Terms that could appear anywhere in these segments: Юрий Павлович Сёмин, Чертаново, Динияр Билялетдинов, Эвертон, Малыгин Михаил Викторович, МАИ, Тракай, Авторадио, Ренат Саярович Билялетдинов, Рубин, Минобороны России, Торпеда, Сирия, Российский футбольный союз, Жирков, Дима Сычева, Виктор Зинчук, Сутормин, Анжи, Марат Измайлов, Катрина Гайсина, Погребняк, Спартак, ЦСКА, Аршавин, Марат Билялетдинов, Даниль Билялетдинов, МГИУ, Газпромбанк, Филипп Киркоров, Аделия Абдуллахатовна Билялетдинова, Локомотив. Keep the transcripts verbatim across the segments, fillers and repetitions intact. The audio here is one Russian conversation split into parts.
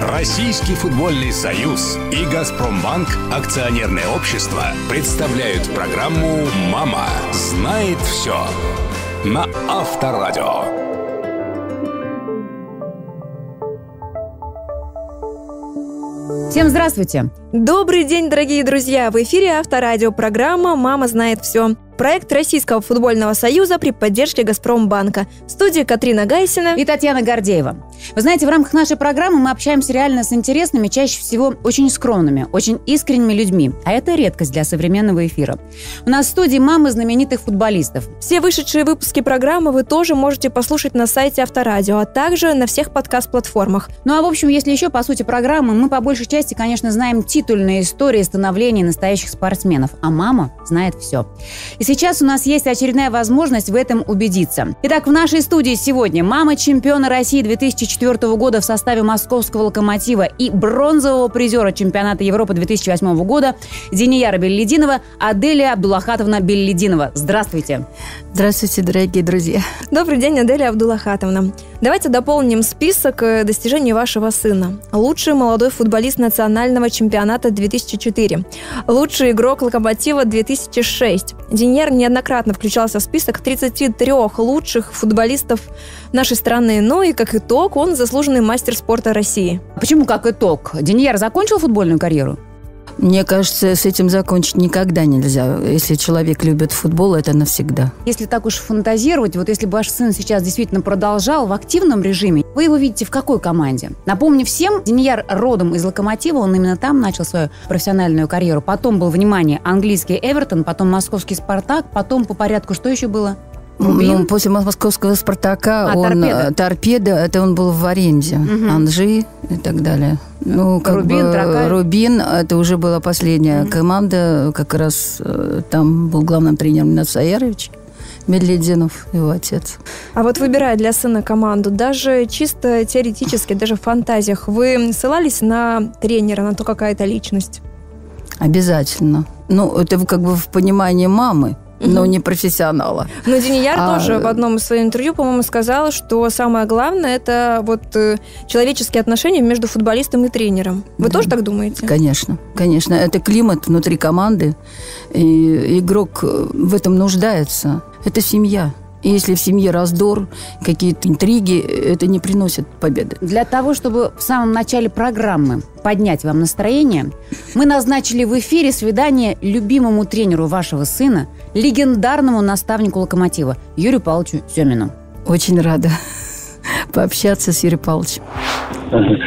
Российский футбольный союз и Газпромбанк акционерное общество представляют программу «Мама знает все» на Авторадио. Всем здравствуйте! Добрый день, дорогие друзья! В эфире Авторадио, программа «Мама знает все». Проект Российского футбольного союза при поддержке Газпромбанка. В студии Катрина Гайсина и Татьяна Гордеева. Вы знаете, в рамках нашей программы мы общаемся реально с интересными, чаще всего очень скромными, очень искренними людьми. А это редкость для современного эфира. У нас в студии мамы знаменитых футболистов. Все вышедшие выпуски программы вы тоже можете послушать на сайте Авторадио, а также на всех подкаст-платформах. Ну а в общем, если еще по сути программы, мы по большей части, конечно, знаем титульные истории становления настоящих спортсменов. А мама знает все. И сейчас у нас есть очередная возможность в этом убедиться. Итак, в нашей студии сегодня мама чемпиона России две тысячи четвёртого года в составе московского «Локомотива» и бронзового призера чемпионата Европы две тысячи восьмого года Динияра Билялетдинова Аделия Абдуллахатовна Билялетдинова. Здравствуйте. Здравствуйте, дорогие друзья. Добрый день, Аделия Абдуллахатовна. Давайте дополним список достижений вашего сына. Лучший молодой футболист национального чемпионата две тысячи четыре. Лучший игрок «Локомотива» две тысячи шесть. Динияр неоднократно включался в список тридцати трёх лучших футболистов нашей страны. Ну и как итог, он заслуженный мастер спорта России. Почему как итог? Динияр закончил футбольную карьеру? Мне кажется, с этим закончить никогда нельзя. Если человек любит футбол, это навсегда. Если так уж фантазировать, вот если бы ваш сын сейчас действительно продолжал в активном режиме, вы его видите в какой команде? Напомню всем, Динияр родом из «Локомотива», он именно там начал свою профессиональную карьеру. Потом был, внимание, английский «Эвертон», потом московский «Спартак», потом по порядку что еще было? Рубин. Ну, после московского «Спартака» а, он... Торпеда. «Торпеда», это он был в аренде. Угу. «Анжи» и так далее. Ну, как Рубин, бы, Тракай. Рубин, это уже была последняя угу. команда. Как раз там был главным тренером Ренат Саярович Билялетдинов, его отец. А вот выбирая для сына команду, даже чисто теоретически, даже в фантазиях, вы ссылались на тренера, на то, какая это личность? Обязательно. Ну, это как бы в понимании мамы. Но не профессионала. Но Динияр а... тоже в одном из своих интервью, по-моему, сказала, что самое главное – это вот человеческие отношения между футболистом и тренером. Вы да. тоже так думаете? Конечно, конечно. Это климат внутри команды. И игрок в этом нуждается. Это семья. И если в семье раздор, какие-то интриги, это не приносит победы. Для того, чтобы в самом начале программы поднять вам настроение, мы назначили в эфире свидание любимому тренеру вашего сына, легендарному наставнику «Локомотива» Юрию Павловичу Сёмину. Очень рада пообщаться с Юрием Павловичем.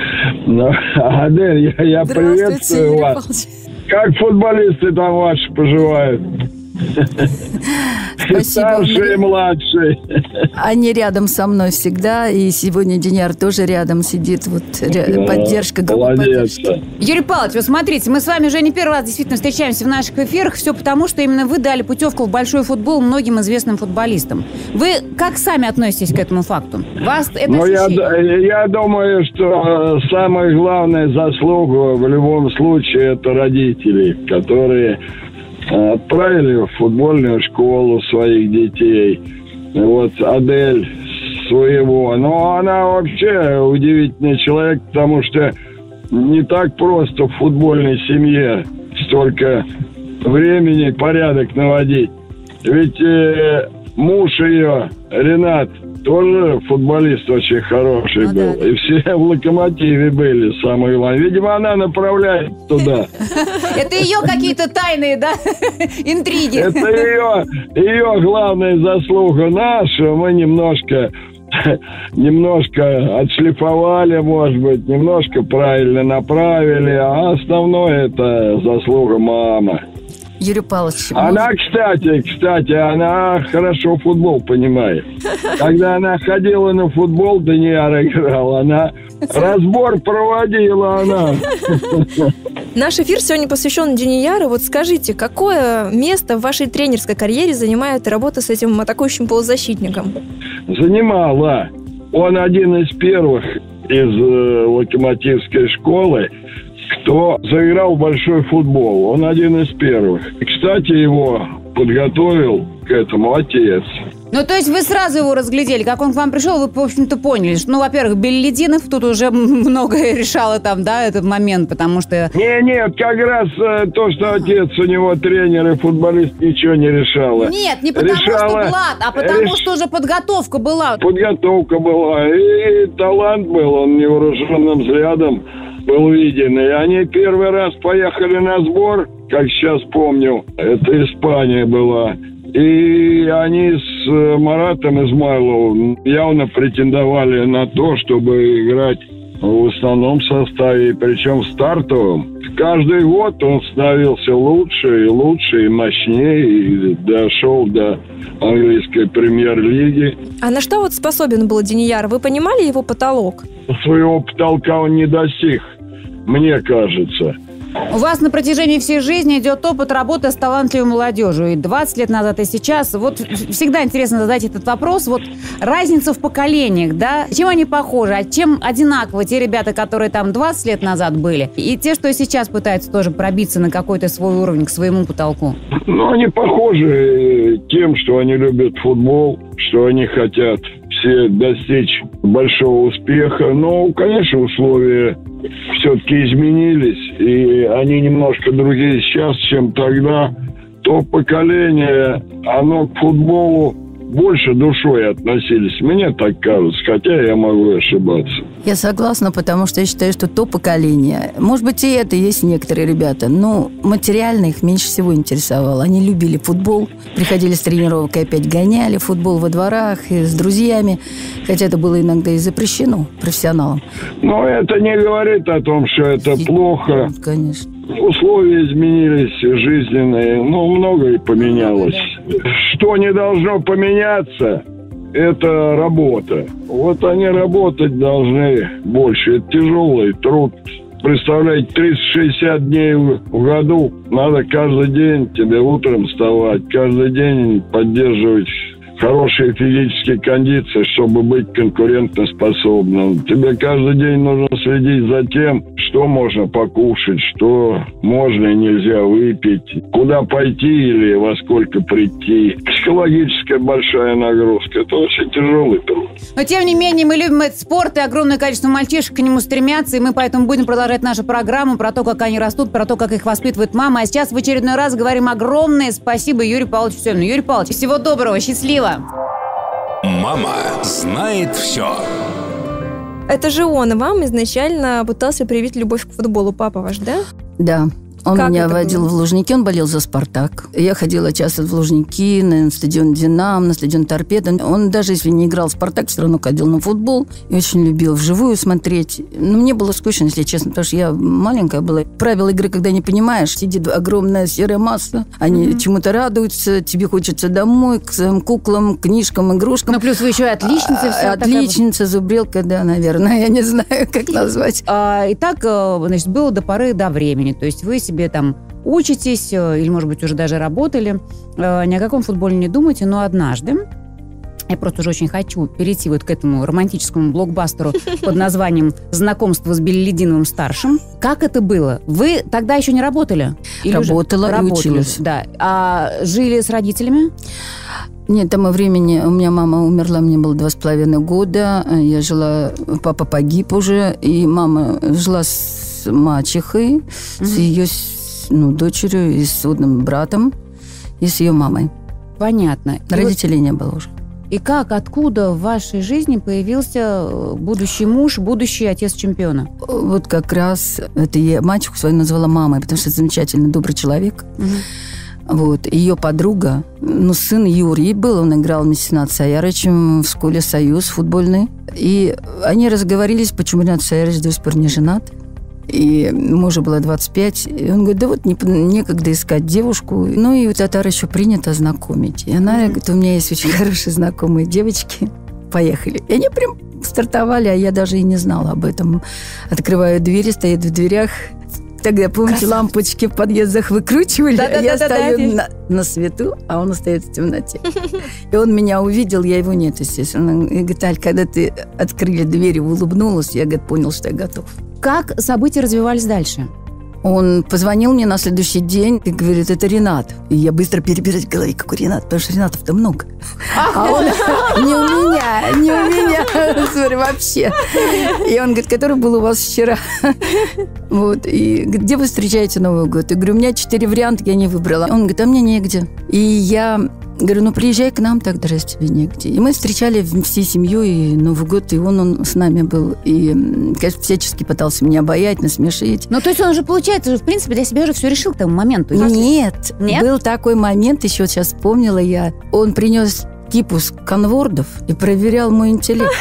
Адель, я приветствую вас. Как футболисты там ваши поживают? Старший и младший. Они рядом со мной всегда. И сегодня Динияр тоже рядом сидит. Вот да, поддержка, группа поддержки. Юрий Павлович, вот смотрите, мы с вами уже не первый раз действительно встречаемся в наших эфирах. Все потому, что именно вы дали путевку в большой футбол многим известным футболистам. Вы как сами относитесь к этому факту? Вас это ну, я, я думаю, что самая главная заслуга в любом случае это родители, которые отправили в футбольную школу своих детей. Вот Адель своего. Но она вообще удивительный человек, потому что не так просто в футбольной семье столько времени порядок наводить. Ведь э, муж ее, Ренат, тоже футболист очень хороший ну, был. Да. И все в «Локомотиве» были самые главные. Видимо, она направляет туда. Это ее какие-то тайные, да, интриги? Это ее, ее главная заслуга. Наша, мы немножко, немножко отшлифовали, может быть, немножко правильно направили. А основное это заслуга мамы. Юрий Павлович. Она, может... кстати, кстати, она хорошо футбол понимает. Когда она ходила на футбол, Динияр играл, она разбор проводила, она. Наш эфир сегодня посвящен Динияру. Вот скажите, какое место в вашей тренерской карьере занимает работа с этим атакующим полузащитником? Занимала. Он один из первых из э, локомотивской школы, кто заиграл в большой футбол. Он один из первых. Кстати, его подготовил к этому отец. Ну, то есть вы сразу его разглядели, как он к вам пришел, вы, в общем-то, поняли, что, ну, во-первых, Билялетдинов тут уже многое решало там, да, этот момент, потому что... Не, нет, как раз э, то, что ага. отец у него тренер и футболист, ничего не решало. Нет, не потому решала... что Влад, а потому Реш... что уже подготовка была. Подготовка была, и талант был, он невооруженным взглядом был виден. И они первый раз поехали на сбор, как сейчас помню, это Испания была. И они с Маратом Измайловым явно претендовали на то, чтобы играть в основном составе, причем в стартовом. Каждый год он становился лучше и лучше, и мощнее, и дошел до английской премьер-лиги. А на что вот способен был Динияр? Вы понимали его потолок? Своего потолка он не достиг, мне кажется. У вас на протяжении всей жизни идет опыт работы с талантливой молодежью. И двадцать лет назад, и сейчас. Вот всегда интересно задать этот вопрос. Вот разница в поколениях, да? Чем они похожи? А чем одинаковы те ребята, которые там двадцать лет назад были? И те, что сейчас пытаются тоже пробиться на какой-то свой уровень, к своему потолку? Ну, они похожи тем, что они любят футбол, что они хотят все достичь большого успеха. Но, конечно, условия все-таки изменились, и они немножко другие сейчас, чем тогда. То поколение, оно к футболу больше душой относились. Мне так кажется, хотя я могу ошибаться. Я согласна, потому что я считаю, что то поколение, может быть, и это есть некоторые ребята, но материально их меньше всего интересовало. Они любили футбол, приходили с тренировок и опять гоняли футбол во дворах и с друзьями, хотя это было иногда и запрещено профессионалам. Но это не говорит о том, что это и... плохо. Конечно. Условия изменились, жизненные, но многое поменялось. Что не должно поменяться, это работа. Вот они работать должны больше. Это тяжелый труд. Представляете, триста шестьдесят дней в году. Надо каждый день тебе утром вставать, каждый день поддерживать хорошие физические кондиции, чтобы быть конкурентоспособным. Тебе каждый день нужно следить за тем, что можно покушать, что можно и нельзя выпить, куда пойти или во сколько прийти. Психологическая большая нагрузка. Это очень тяжелый труд. Но, тем не менее, мы любим этот спорт, и огромное количество мальчишек к нему стремятся, и мы поэтому будем продолжать нашу программу про то, как они растут, про то, как их воспитывает мама. А сейчас в очередной раз говорим огромное спасибо Юрию Павловичу Сёмину. Юрий Павлович, всего доброго, счастливо! Мама знает все. Это же он вам изначально пытался привить любовь к футболу. Папа ваш, да? Да. Он как меня водил было? В Лужники, он болел за «Спартак». Я ходила часто в Лужники, на стадион «Динам», на стадион «Торпеда». Он даже если не играл в «Спартак», все равно ходил на футбол. И очень любил вживую смотреть. Но мне было скучно, если честно, потому что я маленькая была. Правила игры, когда не понимаешь, сидит огромная серая масса. Они mm-hmm. чему-то радуются, тебе хочется домой, к своим куклам, книжкам, игрушкам. Ну, плюс вы еще и отличница. А, отличница, зубрилка, да, наверное. Я не знаю, как назвать. А, и так, значит, было до поры до времени. То есть вы себе там учитесь, или, может быть, уже даже работали, ни о каком футболе не думайте, но однажды, я просто уже очень хочу перейти вот к этому романтическому блокбастеру под названием «Знакомство с Билялетдиновым-старшим». Как это было? Вы тогда еще не работали? Или работала уже? И училась. Да. А жили с родителями? Нет, тому времени у меня мама умерла, мне было два с половиной года, я жила, папа погиб уже, и мама жила с мачехой, mm-hmm. с ее ну, дочерью, и с одним братом, и с ее мамой. Понятно. Родителей и не было уже. И как, откуда в вашей жизни появился будущий муж, будущий отец чемпиона? Вот как раз это я мачеху свою назвала мамой, потому что это замечательно добрый человек. Mm-hmm. Вот. Ее подруга, ну, сын Юрий был, он играл вместе с Ренатом Саяровичем в школе «Союз» футбольный. И они разговорились, почему Ренат Саярович до сих пор не женат. И мужу было двадцать пять. И он говорит, да вот не, некогда искать девушку. Ну, и у татар еще принято знакомить. И она mm-hmm. говорит, у меня есть очень хорошие знакомые девочки. Поехали. И они прям стартовали, а я даже и не знала об этом. Открываю двери, стоит в дверях. Тогда, помните, лампочки в подъездах выкручивали, да, да, а я да, стою да, да. На, на свету, а он остается в темноте. И он меня увидел, я его нет, естественно. И говорит, Аль, когда ты открыли дверь и улыбнулась, я, говорит, понял, что я готов. Как события развивались дальше? Он позвонил мне на следующий день и говорит, это Ренат. И я быстро перебираюсь в голове, какой Ренат, потому что Ренатов-то много. А он не у меня, не у меня, вообще. И он говорит, который был у вас вчера. Вот, и где вы встречаете Новый год? Я говорю, у меня четыре варианта, я не выбрала. Он говорит, а мне негде. И я... Говорю, ну приезжай к нам, тогда раз тебе негде. И мы встречали всей семьей и Новый год, и он, он с нами был. И, конечно, всячески пытался меня обаять, насмешить. Ну, то есть он же, получается, в принципе, для себя уже все решил к тому моменту. Нет, Нет, был такой момент, еще сейчас вспомнила я. Он принес кипус конвордов и проверял мой интеллект.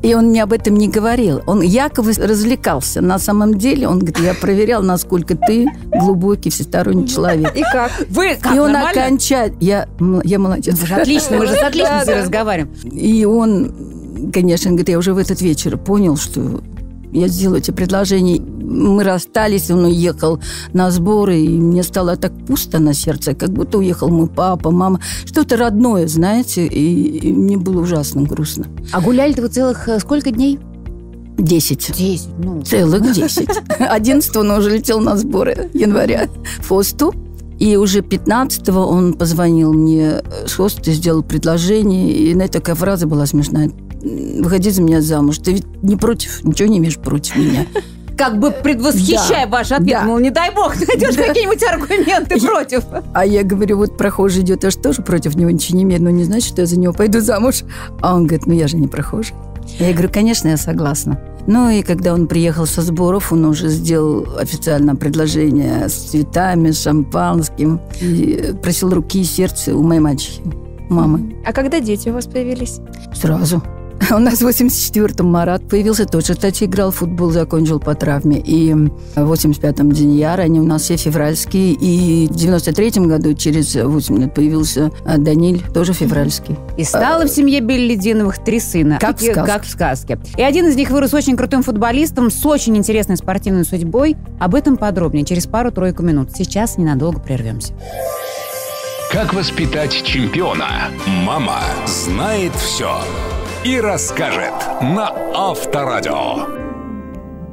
И он мне об этом не говорил. Он якобы развлекался. На самом деле, он говорит, я проверял, насколько ты глубокий, всесторонний человек. И как? Вы как, и он окончательно... Я, я молодец. Отлично, мы же с отличницей разговариваем. И он, конечно, говорит, я уже в этот вечер понял, что я сделаю тебе предложение. Мы расстались, он уехал на сборы, и мне стало так пусто на сердце, как будто уехал мой папа, мама. Что-то родное, знаете, и, и мне было ужасно грустно. А гуляли-то вы целых сколько дней? Десять. Десять, ну... Целых десять. одиннадцатого он уже летел на сборы января в Осту. И уже пятнадцатого он позвонил мне с Осту, сделал предложение, и на это такая фраза была смешная. «Выходи за меня замуж, ты ведь не против, ничего не имеешь против меня». Как бы предвосхищая да, ваш ответ, да. Мол, не дай бог, найдешь да. какие-нибудь аргументы я, против. А я говорю, вот прохожий идет, я же тоже против него ничего не имею, но не значит, что я за него пойду замуж. А он говорит, ну я же не прохожий. Я говорю, конечно, я согласна. Ну и когда он приехал со сборов, он уже сделал официальное предложение с цветами, с шампанским. И просил руки и сердце у моей мачехи, мамы. А когда дети у вас появились? Сразу. У нас в восемьдесят четвёртом Марат появился тоже. Кстати, играл в футбол, закончил по травме. И в восемьдесят пятом Динияр, они у нас все февральские. И в девяносто третьем году, через восемь лет, появился Даниль, тоже февральский. И стало а, в семье Билялетдиновых три сына. Как, и, в как в сказке. И один из них вырос очень крутым футболистом с очень интересной спортивной судьбой. Об этом подробнее через пару-тройку минут. Сейчас ненадолго прервемся. Как воспитать чемпиона? Мама знает все. И расскажет на Авторадио.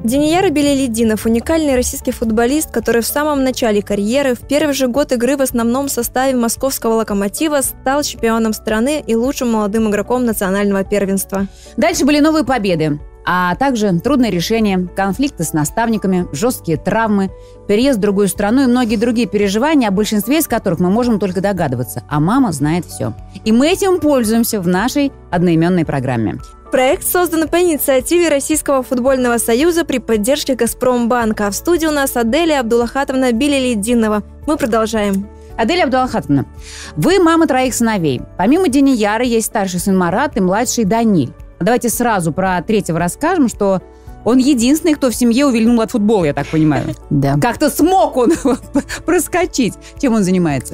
Динияр Билялетдинов – уникальный российский футболист, который в самом начале карьеры, в первый же год игры в основном составе московского «Локомотива», стал чемпионом страны и лучшим молодым игроком национального первенства. Дальше были новые победы, а также трудные решения, конфликты с наставниками, жесткие травмы, переезд в другую страну и многие другие переживания, о большинстве из которых мы можем только догадываться. А мама знает все. И мы этим пользуемся в нашей одноименной программе. Проект создан по инициативе Российского футбольного союза при поддержке Газпромбанка. В студии у нас Аделия Абдуллахатовна Билялетдинова. Мы продолжаем. Аделия Абдуллахатовна, вы мама троих сыновей. Помимо Динияра есть старший сын Марат и младший Даниль. Давайте сразу про третьего расскажем, что он единственный, кто в семье увильнул от футбола, я так понимаю. Да. Как-то смог он проскочить. Чем он занимается?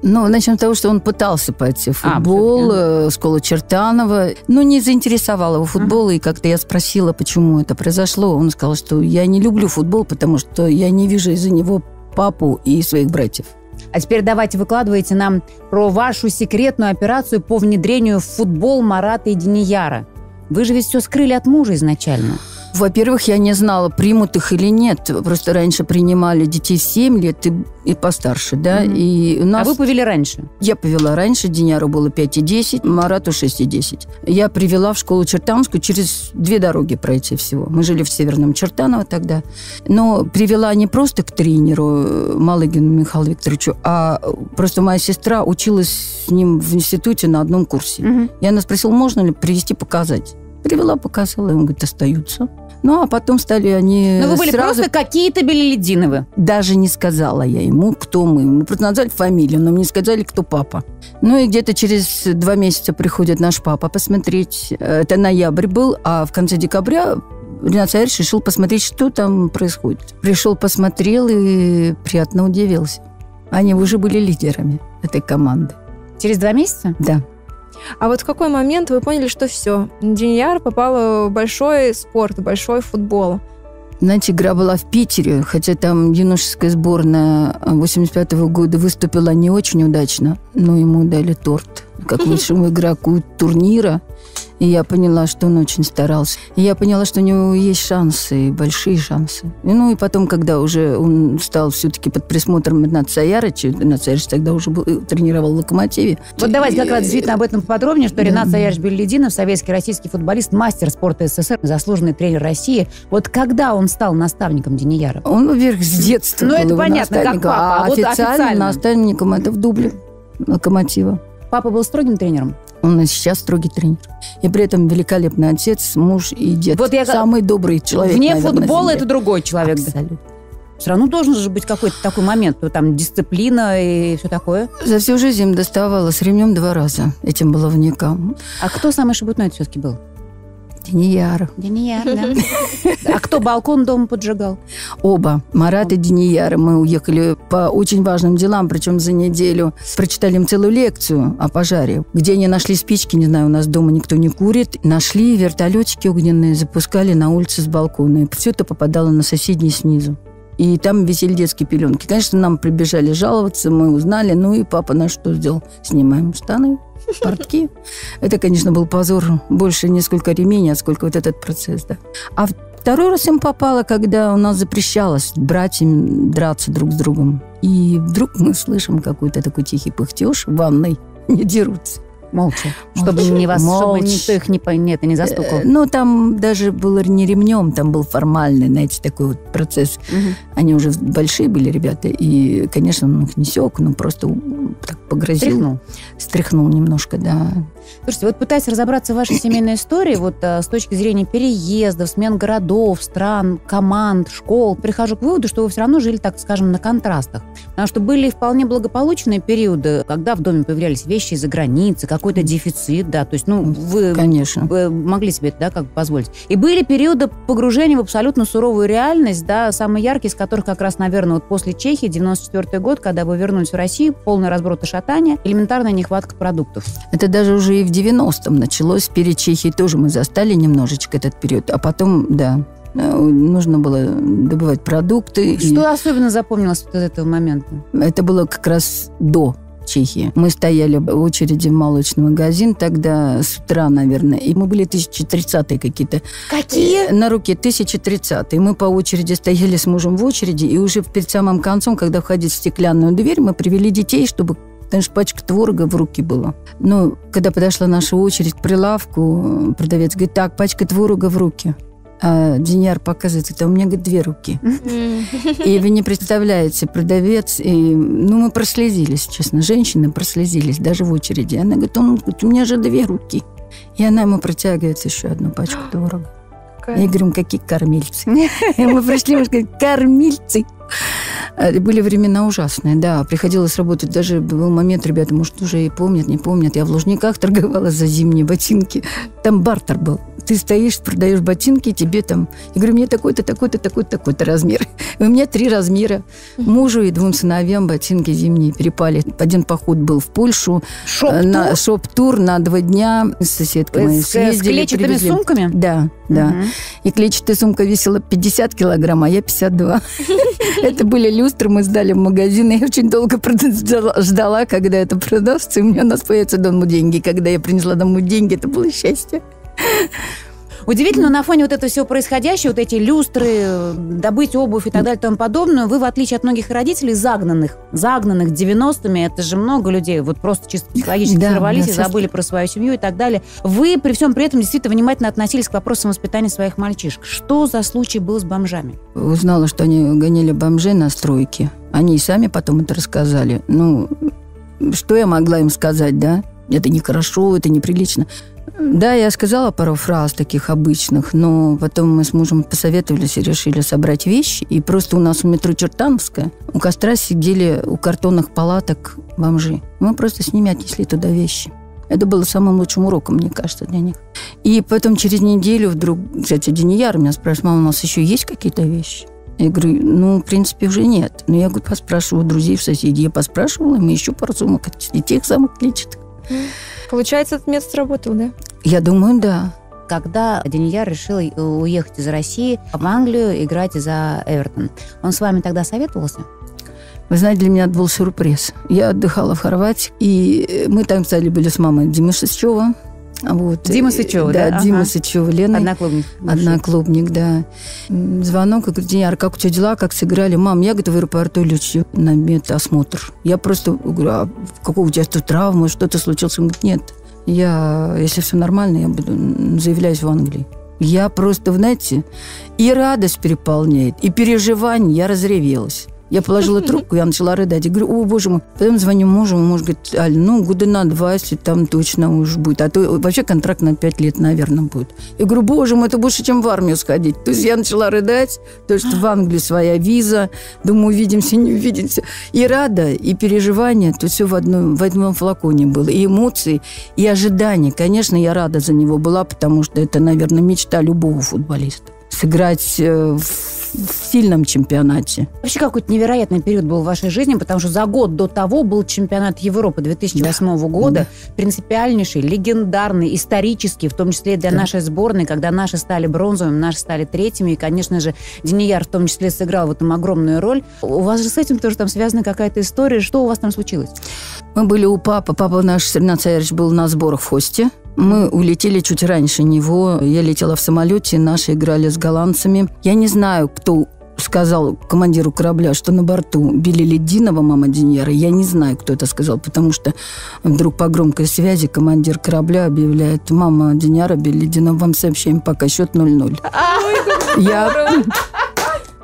Ну, начнем с того, что он пытался пойти в футбол, а, школу Чертанова, но не заинтересовал его футбол, ага. И как-то я спросила, почему это произошло. Он сказал, что я не люблю футбол, потому что я не вижу из-за него папу и своих братьев. А теперь давайте выкладывайте нам про вашу секретную операцию по внедрению в футбол Марата и Динияра. Вы же ведь все скрыли от мужа изначально. Во-первых, я не знала, примут их или нет. Просто раньше принимали детей в семь лет и, и постарше, да. Mm-hmm. И у нас... А вы повели раньше? Я повела раньше. Диняру было пять и десять, Марату шесть и десять. Я привела в школу Чертановскую, через две дороги пройти всего. Мы жили в Северном Чертаново тогда. Но привела не просто к тренеру Малыгину Михаилу Викторовичу, а просто моя сестра училась с ним в институте на одном курсе. Mm-hmm. И она спросила, можно ли привезти показать. Привела, показала, и он говорит, остаются. Ну, а потом стали они... Ну, вы были сразу... просто какие-то Билялетдиновы. Даже не сказала я ему, кто мы. Мы просто назвали фамилию, но мне не сказали, кто папа. Ну, и где-то через два месяца приходит наш папа посмотреть. Это ноябрь был, а в конце декабря Ренат Саярович решил посмотреть, что там происходит. Пришел, посмотрел и приятно удивился. Они уже были лидерами этой команды. Через два месяца? Да. А вот в какой момент вы поняли, что все, Динияр попал в большой спорт, в большой футбол? Знаете, игра была в Питере, хотя там юношеская сборная восемьдесят пятого года выступила не очень удачно, но ему дали торт, как лучшему игроку турнира. И я поняла, что он очень старался. И я поняла, что у него есть шансы, большие шансы. И, ну и потом, когда уже он стал все-таки под присмотром Рената Саяровича, Ренат Саярович тогда уже был, тренировал в «Локомотиве». Вот давайте как раз действительно об этом подробнее, что Ренат Саярович Билялетдинов, советский российский футболист, мастер спорта СССР, заслуженный тренер России. Вот когда он стал наставником Динияра? Он, во-первых, с детства был его наставником. А официальным наставником это в дубле «Локомотива». Папа был строгим тренером? Он и сейчас строгий тренер. И при этом великолепный отец, муж и дед. Вот я... Самый добрый человек. Вне наверное, футбола это другой человек. Абсолютно. Все равно должен же быть какой-то такой момент, ну, там, дисциплина и все такое. За всю жизнь им доставалось ремнем два раза, этим баловникам. А кто самый шебутной все-таки был? Динияр. Динияр, да. А кто балкон дома поджигал? Оба. Марат и Динияр. Мы уехали по очень важным делам, причем за неделю. Прочитали им целую лекцию о пожаре. Где они нашли спички, не знаю, у нас дома никто не курит. Нашли вертолетики огненные, запускали на улице с балкона. И все это попадало на соседние снизу. И там висели детские пеленки. Конечно, нам прибежали жаловаться, мы узнали. Ну и папа наш что сделал? Снимаем штаны, портки. Это, конечно, был позор. Больше не сколько ремень, а сколько вот этот процесс. Да. А второй раз им попало, когда у нас запрещалось братьям драться друг с другом. И вдруг мы слышим какой-то такой тихий пыхтеж в ванной. Не дерутся. Молча. Чтобы не вас, чтобы никто их не, нет, не застукал. Ну, там даже было не ремнем, там был формальный, знаете, такой вот процесс. Угу. Они уже большие были, ребята, и, конечно, он их не сёк, но просто так погрозил. Стряхнул. Стряхнул немножко, да. Слушайте, вот пытаясь разобраться в вашей семейной истории, вот с точки зрения переездов, смен городов, стран, команд, школ, прихожу к выводу, что вы все равно жили, так скажем, на контрастах. Потому что были вполне благополучные периоды, когда в доме появлялись вещи из-за границы, как какой-то дефицит, да, то есть, ну, вы конечно. Могли себе это, да, как бы позволить. И были периоды погружения в абсолютно суровую реальность, да, самые яркие из которых как раз, наверное, вот после Чехии, девяносто четвёртый год, когда вы вернулись в Россию, полный разброд и шатание, элементарная нехватка продуктов. Это даже уже и в девяностом началось, перед Чехией тоже мы застали немножечко этот период, а потом, да, нужно было добывать продукты. Что и... особенно запомнилось вот от этого момента? Это было как раз до Чехии. Мы стояли в очереди в молочный магазин тогда с утра, наверное, и мы были тысяча тридцатые какие-то. Какие? На руке тысяча тридцатые. Мы по очереди стояли с мужем в очереди, и уже перед самым концом, когда входить в стеклянную дверь, мы привели детей, чтобы... Потому что пачка творога в руке была. Но когда подошла наша очередь к прилавку, продавец говорит, так, пачка творога в руке. А Динияр показывает, это у меня, говорит, две руки. И вы не представляете, продавец. И, ну, мы прослезились, честно. Женщины прослезились, даже в очереди. Она говорит, он, говорит, у меня же две руки. И она ему протягивает еще одну пачку творога. Я говорю, какие кормильцы. И мы пришли, мы сказали, кормильцы. Были времена ужасные, да. Приходилось работать. Даже был момент, ребята, может, уже и помнят, не помнят. Я в Лужниках торговала за зимние ботинки. Там бартер был. Ты стоишь, продаешь ботинки, тебе там... Я говорю, мне такой-то, такой-то, такой-то, такой-то размер. У меня три размера. Мужу и двум сыновьям ботинки зимние перепали. Один поход был в Польшу. Шоп-тур? На, шоп-тур на два дня с соседкой моей съездили. С клетчатыми привезли. Сумками? Да, да. Угу. И клетчатая сумка весила пятьдесят килограмм, а я пятьдесят два. Это были люстры, мы сдали в магазин. Я очень долго ждала, когда это продастся. И у меня у нас появятся дома деньги. Когда я принесла домой деньги, это было счастье. Удивительно, на фоне вот этого всего происходящего, вот эти люстры, добыть обувь и так далее и тому подобное, вы, в отличие от многих родителей, загнанных, загнанных девяностыми, это же много людей, вот просто чисто психологически да, сорвались да, и забыли про свою семью и так далее. Вы при всем при этом действительно внимательно относились к вопросам воспитания своих мальчишек. Что за случай был с бомжами? Узнала, что они гоняли бомжей на стройке. Они и сами потом это рассказали. Ну, что я могла им сказать, да? Это нехорошо, это неприлично. Да, я сказала пару фраз таких обычных, но потом мы с мужем посоветовались и решили собрать вещи. И просто у нас в метро Чертановская у костра сидели у картонных палаток бомжи. Мы просто с ними отнесли туда вещи. Это было самым лучшим уроком, мне кажется, для них. И потом через неделю вдруг, кстати, Динияр меня спрашивал, мама, у нас еще есть какие-то вещи? Я говорю, ну, в принципе, уже нет. Но я, говорю, поспрашиваю у друзей, у соседей. Я поспрашивала, и мы еще пару сумок отнесли, тех самых клетчатых. Получается, этот метод сработал, да? Я думаю, да. Когда Динияр решил уехать из России в Англию играть за Эвертон, он с вами тогда советовался? Вы знаете, для меня это был сюрприз. Я отдыхала в Хорватии, и мы там стали были с мамой Димы Сычева. Вот. Дима Сычева, да? Да, Дима ага. Сычева, Лена. Одноклубник. Одноклубник, да. Звонок, я говорю: Динияр, как у тебя дела, как сыграли? Мам, я, говорю, в аэропорту лечу на медосмотр. Я просто говорю: а какого у тебя тут травма, что-то случилось? Он говорит: нет, я, если все нормально, я буду, заявляюсь в Англии. Я просто, знаете, и радость переполняет, и переживание, я разревелась. Я положила трубку, я начала рыдать. Я говорю: о, боже мой. Потом звоню мужу, муж говорит: Аль, ну, года на два, если там точно уж будет. А то вообще контракт на пять лет, наверное, будет. Я говорю: боже мой, это больше, чем в армию сходить. То есть я начала рыдать, то есть в Англии своя виза, думаю, увидимся, не увидимся. И рада, и переживания, то все в, одной, в одном флаконе было. И эмоции, и ожидания. Конечно, я рада за него была, потому что это, наверное, мечта любого футболиста. Сыграть в сильном чемпионате. Вообще какой-то невероятный период был в вашей жизни, потому что за год до того был чемпионат Европы две тысячи восьмого да. года, да. принципиальнейший, легендарный, исторический, в том числе и для да. нашей сборной, когда наши стали бронзовыми, наши стали третьими, и, конечно же, Динияр в том числе сыграл в этом огромную роль. У вас же с этим тоже там связана какая-то история. Что у вас там случилось? Мы были у папы. Папа наш, Ренат Саярович, был на сборах в Хосте. Мы улетели чуть раньше него. Я летела в самолете, наши играли с голландцами. Я не знаю, кто сказал командиру корабля, что на борту Билялетдинова мама Диньяра. Я не знаю, кто это сказал, потому что вдруг по громкой связи командир корабля объявляет: мама Диньяра Билялетдинова, вам сообщаем, пока счет ноль-ноль. Я...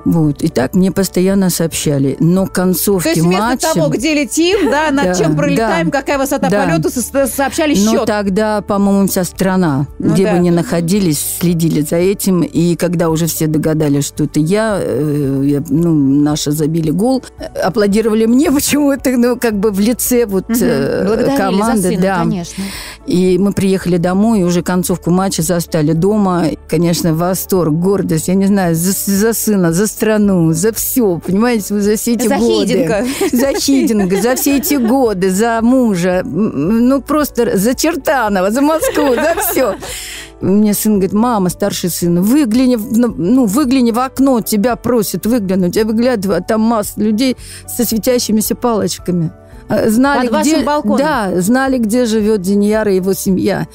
Вот. И так мне постоянно сообщали. Но концовки матча... То есть вместо матча... того, где летим, да, над да, чем пролетаем, да, какая высота да. полета, сообщали счет. Но тогда, по-моему, вся страна, ну, где да. бы ни находились, следили за этим. И когда уже все догадались, что это я, я ну, наши забили гол, аплодировали мне почему-то, ну, как бы в лице вот угу. э, команды. Сына, да. конечно. И мы приехали домой, и уже концовку матча застали дома. Конечно, восторг, гордость, я не знаю, за, за сына, за страну, за все, понимаете, за все эти за годы. Хидинга. За Хидинга. За все эти годы, за мужа, ну просто за Чертаново, за Москву, за все. Мне сын говорит: мама, старший сын, выгляни, ну, выгляни в окно, тебя просят выглянуть. Я выглядываю, а там масса людей со светящимися палочками. Знали, под где, вашим балконом. Да, знали, где живет Динияр и его семья.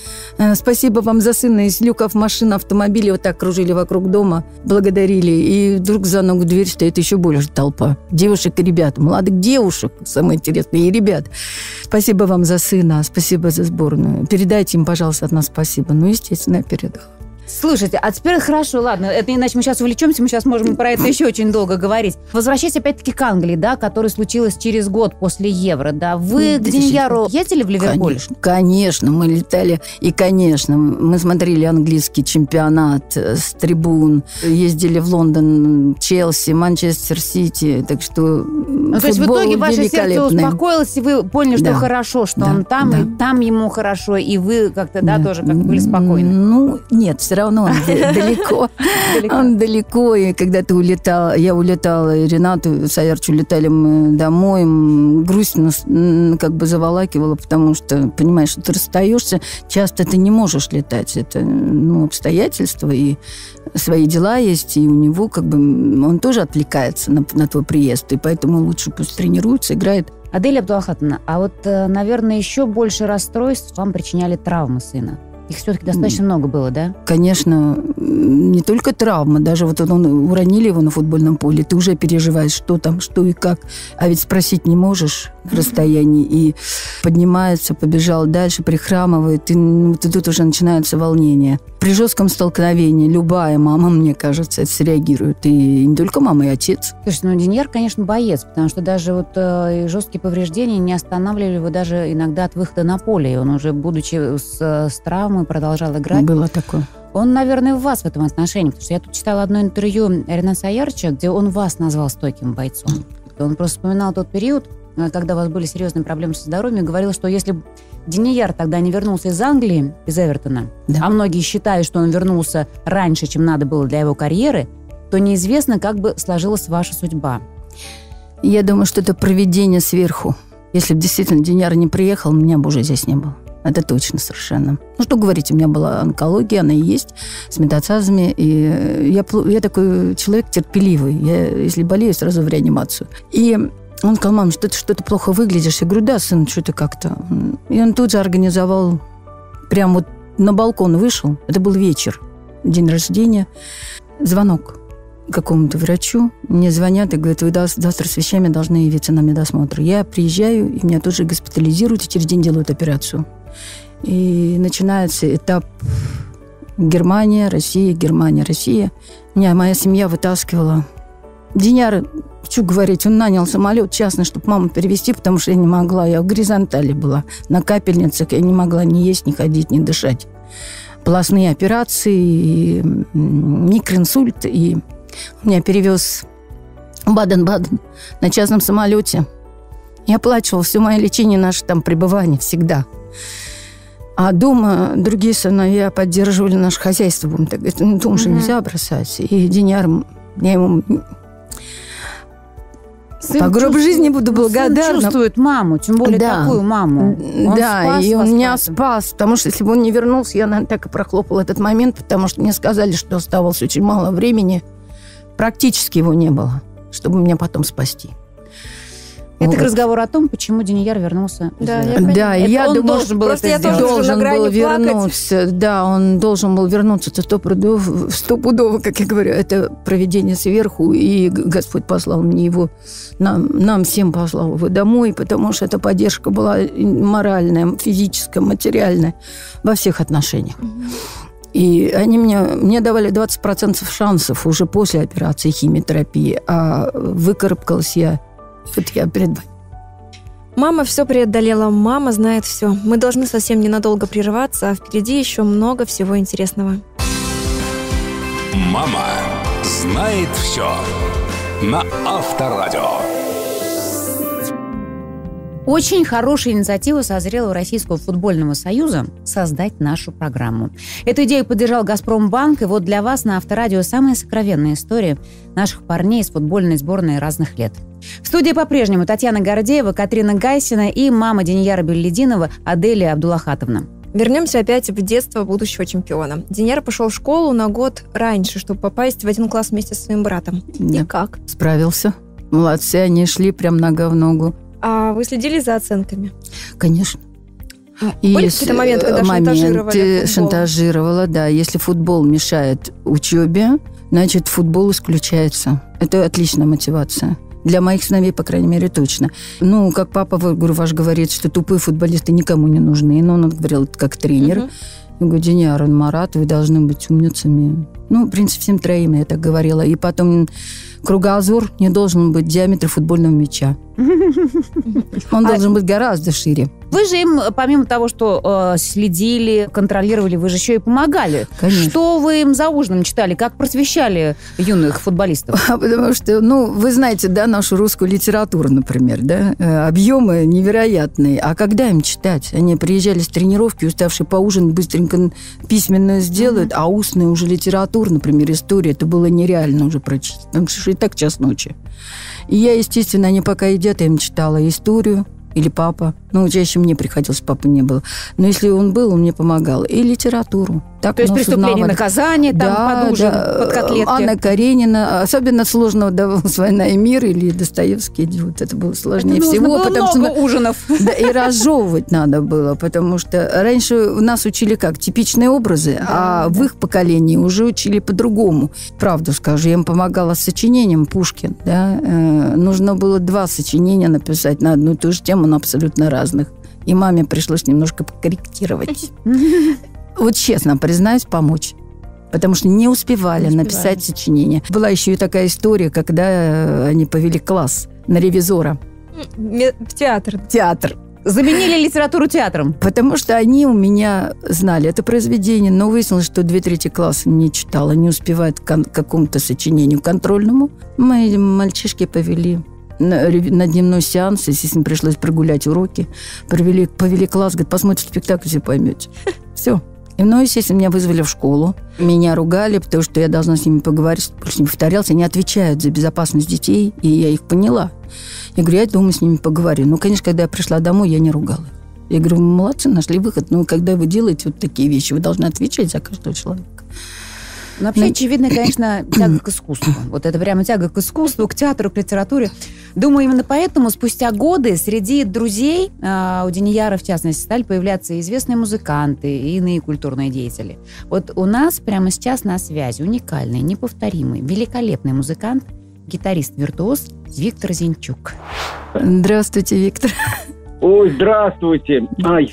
Спасибо вам за сына. Из люков машин, автомобилей вот так кружили вокруг дома, благодарили. И вдруг за ногу дверь стоит еще больше толпа. Девушек и ребят. Молодых девушек, самое интересное, и ребят. Спасибо вам за сына, спасибо за сборную. Передайте им, пожалуйста, от нас спасибо. Ну, естественно, я передала. Слушайте, а теперь хорошо, ладно, это иначе мы сейчас увлечемся, мы сейчас можем про это еще очень долго говорить. Возвращаясь опять-таки к Англии, да, которая случилась через год после Евро, да, вы к Диньяру ездили в Ливерпуль? Конечно, конечно, мы летали, и, конечно, мы смотрели английский чемпионат с трибун, ездили в Лондон, Челси, Манчестер Сити, так что ну, футбол великолепный. То есть в итоге ваше сердце успокоилось, и вы поняли, что да. хорошо, что да. он там, да. и там ему хорошо, и вы как-то, да, да. тоже как были спокойны? Ну, нет, все равно он далеко. Он далеко. И когда ты улетал, я улетала, и Ренату Саярчу улетали мы домой, грусть нас как бы заволакивала, потому что, понимаешь, ты расстаешься, часто ты не можешь летать. Это ну, обстоятельства, и свои дела есть, и у него как бы он тоже отвлекается на, на твой приезд, и поэтому лучше пусть тренируется, играет. Аделия Абдуллахатовна, а вот, наверное, еще больше расстройств вам причиняли травмы сына. Их все-таки достаточно много было, да? Конечно, не только травма. Даже вот он, уронили его на футбольном поле, ты уже переживаешь, что там, что и как. А ведь спросить не можешь в расстоянии. И поднимается, побежал дальше, прихрамывает. И, и тут уже начинается волнение. При жестком столкновении любая мама, мне кажется, это среагирует. И не только мама, и отец. Слушай, ну Диньяр, конечно, боец. Потому что даже вот э, жесткие повреждения не останавливали его даже иногда от выхода на поле. И он уже, будучи с, с травмой, продолжал играть. Было такое. Он, наверное, в вас в этом отношении. Потому что я тут читала одно интервью Рената Саярча, где он вас назвал стойким бойцом. Он просто вспоминал тот период, когда у вас были серьезные проблемы со здоровьем, и говорил, что если Динияр тогда не вернулся из Англии, из Эвертона, да. а многие считают, что он вернулся раньше, чем надо было для его карьеры, то неизвестно, как бы сложилась ваша судьба. Я думаю, что это провидение сверху. Если бы действительно Диньяр не приехал, меня бы уже здесь не было. Это точно совершенно. Ну, что говорить, у меня была онкология, она и есть, с метастазами. И я, я такой человек терпеливый. Я, если болею, сразу в реанимацию. И он сказал: мам, что ты что-то плохо выглядишь. Я говорю: да, сын, что-то как-то. И он тут же организовал прям вот на балкон вышел, это был вечер, день рождения, звонок какому-то врачу, мне звонят и говорят, вы завтра с вещами должны явиться на медосмотр. Я приезжаю, и меня тут же госпитализируют, и через день делают операцию. И начинается этап Германия, Россия, Германия, Россия. Меня моя семья вытаскивала. Диняр, что говорить, он нанял самолет частный, чтобы маму перевезти, потому что я не могла. Я в горизонтали была, на капельницах. Я не могла ни есть, ни ходить, ни дышать. Полостные операции, микроинсульт. И он меня перевез в Баден-Баден на частном самолете. Я оплачивала все мое лечение, наше там пребывание всегда. А дома другие сыновья поддерживали наше хозяйство. Будем так говорить. Ну, дом же нельзя бросать. И Диняр, я ему сын по гроб жизни буду благодарна. Он чувствует маму, тем более да. такую маму. Он да, спас, и он спас, меня спас. спас. Потому что если бы он не вернулся, я, наверное, так и прохлопала этот момент, потому что мне сказали, что оставалось очень мало времени. Практически его не было, чтобы меня потом спасти. Это вот. Разговор о том, почему Динияр вернулся. Да, я, да, я он думаю, должен был просто это я должен был вернуться. Плакать. Да, он должен был вернуться. Это стопудово, стопудово, как я говорю, это провидение сверху. И Господь послал мне его, нам, нам всем послал его домой, потому что эта поддержка была моральная, физическая, материальная во всех отношениях. Mm-hmm. И они мне, мне давали двадцать процентов шансов уже после операции химиотерапии. А выкарабкалась я. Вот я перед вами. Мама все преодолела, мама знает все. Мы должны совсем ненадолго прерваться, а впереди еще много всего интересного. Мама знает все на Авторадио. Очень хорошая инициатива созрела у Российского футбольного союза создать нашу программу. Эту идею поддержал Газпромбанк, и вот для вас на Авторадио самая сокровенная история наших парней из футбольной сборной разных лет. В студии по-прежнему Татьяна Гордеева, Катрина Гайсина и мама Динияра Билялетдинова Аделия Абдуллахатовна. Вернемся опять в детство будущего чемпиона. Динияр пошел в школу на год раньше, чтобы попасть в один класс вместе со своим братом. Да. И как? Справился. Молодцы, они шли прям нога в ногу. А вы следили за оценками? Конечно. И были какие-то моменты, когда моменты шантажировали футбол? Шантажировала, да. Если футбол мешает учебе, значит, футбол исключается. Это отличная мотивация. Для моих сыновей, по крайней мере, точно. Ну, как папа, говорю, ваш говорит, что тупые футболисты никому не нужны. Но он говорил, как тренер. Uh-huh. Я говорю, Диняр, Марат, вы должны быть умницами. Ну, в принципе, всем троим я так говорила. И потом кругозор не должен быть диаметра футбольного мяча. Он должен быть гораздо шире. Вы же им, помимо того, что э, следили, контролировали, вы же еще и помогали. Конечно. Что вы им за ужином читали? Как просвещали юных футболистов? Потому что, ну, вы знаете, да, нашу русскую литературу, например, да? Объемы невероятные. А когда им читать? Они приезжали с тренировки, уставшие поужинать, быстренько письменную сделают, mm-hmm. а устную уже литературу, например, историю, это было нереально уже прочитать. Потому что и так час ночи. И я, естественно, они пока едят, я им читала историю. Или папа. Ну, чаще мне приходилось, папы не было. Но если он был, он мне помогал. И литературу. Так то есть «Преступление и наказание», там да, под ужин, да. под котлетки. Анна Каренина. Особенно сложно удавалось «Война и мир» или «Достоевский идиот». Это было сложнее это всего. Было потому много что, ужинов. Да, и разжевывать надо было, потому что раньше нас учили как? Типичные образы, а, а да. в их поколении уже учили по-другому. Правду скажу, я им помогала с сочинением Пушкин. Да? Э, нужно было два сочинения написать на одну и ту же тему, но абсолютно разных. И маме пришлось немножко покорректировать. Вот честно признаюсь, помочь. Потому что не успевали, не успевали написать сочинение. Была еще и такая история, когда они повели класс на ревизора. В театр. Театр. Заменили литературу театром. Потому что они у меня знали это произведение, но выяснилось, что две трети класса не читала, не успевает к какому-то сочинению контрольному. Мы мальчишки повели на дневной сеанс, естественно, пришлось прогулять уроки. Провели, повели класс, говорит, посмотрите спектакль, все поймете. Все. И мной, естественно, меня вызвали в школу. Меня ругали, потому что я должна с ними поговорить, потому что не повторялся. Они отвечают за безопасность детей, и я их поняла. Я говорю, я дома с ними поговорю. Ну, конечно, когда я пришла домой, я не ругала. Я говорю, вы молодцы, нашли выход. Но когда вы делаете вот такие вещи, вы должны отвечать за каждого человека. Ну, вообще, очевидно, конечно, тяга к искусству. Вот это прямо тяга к искусству, к театру, к литературе. Думаю, именно поэтому спустя годы среди друзей э, у Динияра, в частности, стали появляться известные музыканты и иные культурные деятели. Вот у нас прямо сейчас на связи уникальный, неповторимый, великолепный музыкант, гитарист-виртуоз Виктор Зинчук. Здравствуйте, Виктор. Ой, здравствуйте. Ай,